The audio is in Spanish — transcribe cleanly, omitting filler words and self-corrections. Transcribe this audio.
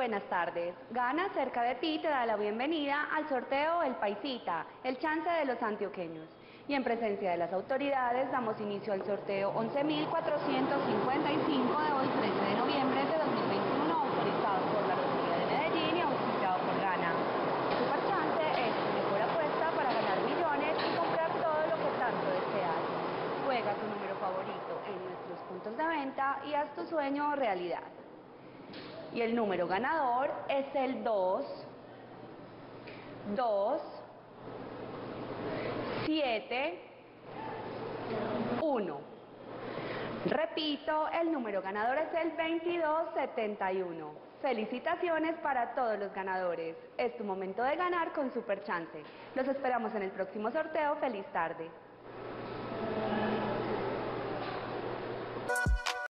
Buenas tardes. Gana, cerca de ti, te da la bienvenida al sorteo El Paisita, el chance de los antioqueños. Y en presencia de las autoridades damos inicio al sorteo 11.455 de hoy, 13 de noviembre de 2021, autorizado por la Rotilla de Medellín y auspiciado por Gana. Superchance es tu mejor apuesta para ganar millones y comprar todo lo que tanto deseas. Juega tu número favorito en nuestros puntos de venta y haz tu sueño realidad. Y el número ganador es el 2271. Repito, el número ganador es el 2271. Felicitaciones para todos los ganadores. Es tu momento de ganar con Superchance. Los esperamos en el próximo sorteo. Feliz tarde.